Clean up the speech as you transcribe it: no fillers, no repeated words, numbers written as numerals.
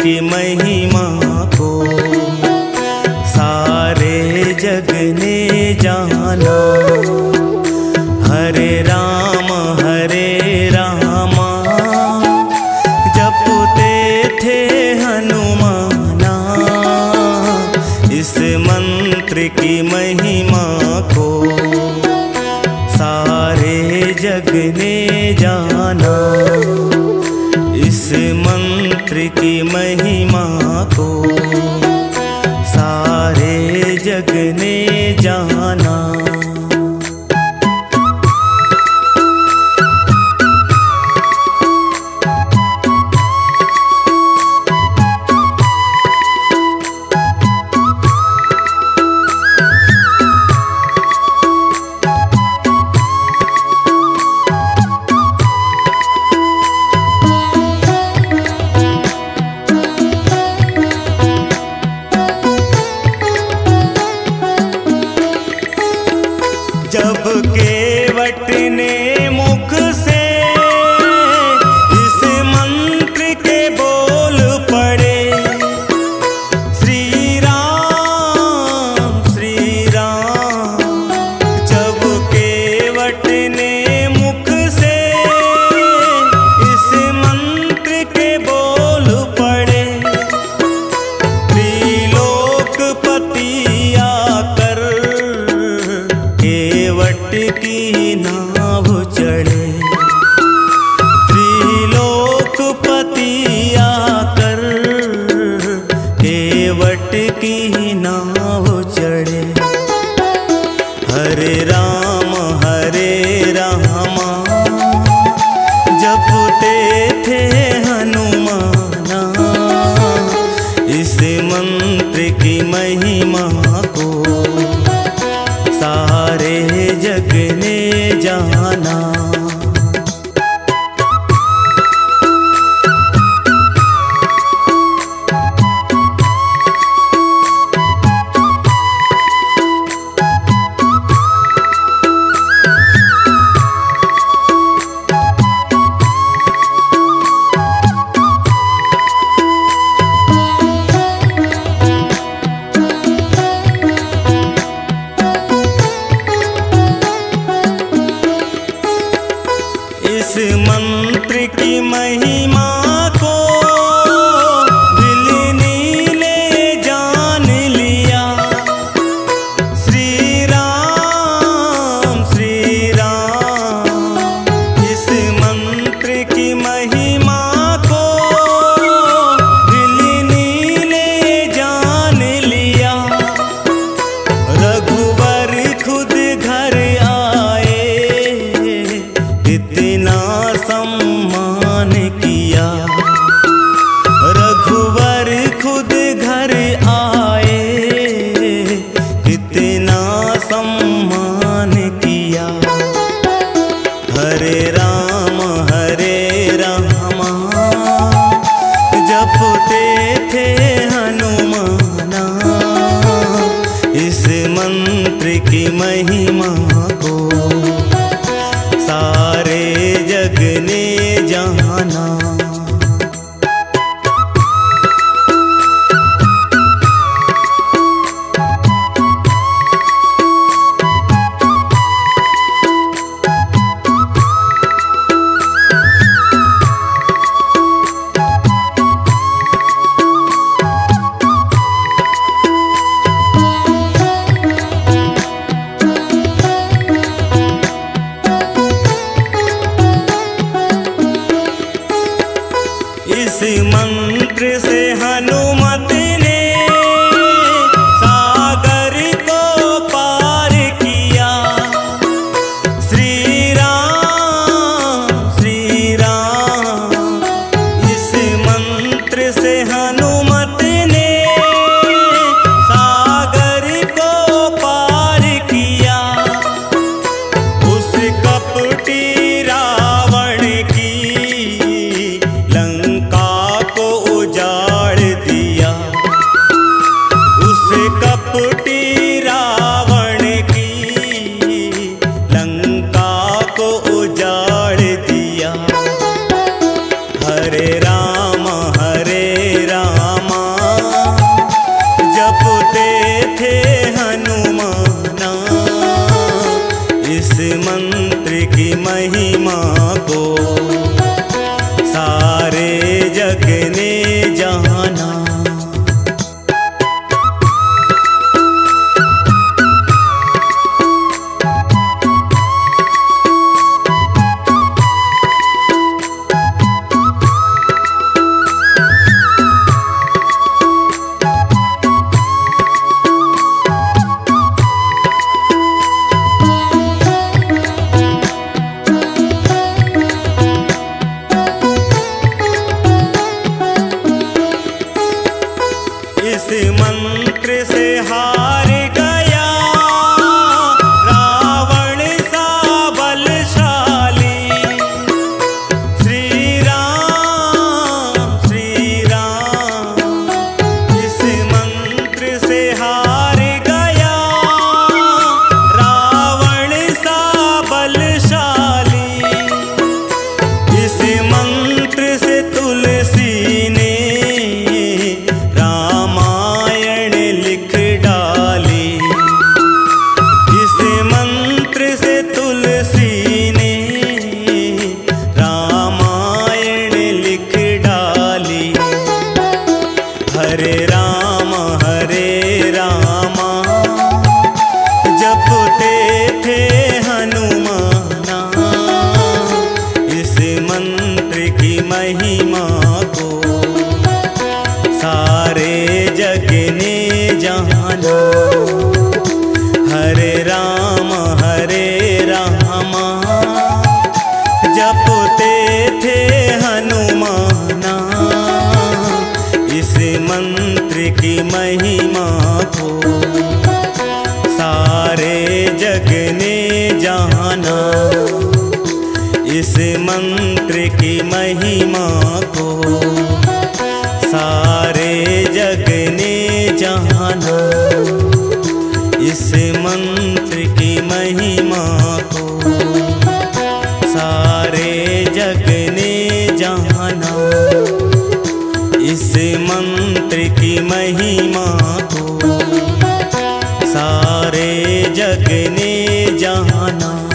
की महिमा को सारे जग ने जाना। हरे राम हरे रामा जपते थे हनुमाना, इस मंत्र की महिमा को सारे जग ने जाना। इस मंत्र की महिमा को सारे जग ने जाना। जब केवट ने मुख से इस मंत्र के बोल पड़े, श्री राम श्री राम। जब केवट ने मुख से इस मंत्र के बोल पड़े, त्रिलोकपति आकर केवट की नाव चढ़े। त्रिलोकपति आकर केवट की नाव चढ़े। हरे रामा जपते थे हनुमाना, इस मंत्र की महिमा को सारे जग ने जाना। इस मंत्र की महिमा को दिलनी ने जान लिया, श्री राम श्री राम। इस मंत्र की महिमा को दिलनी ने जान लिया। रघुवर खुद घर इतना सम्मान किया, रघुवर खुद घर आए इतना सम्मान किया। हरे रामा जपते थे हनुमाना, इस मंत्र की महिमा को सारे जग ने जाना। मंत्र की महिमा को सारे जग ने जाना। जाना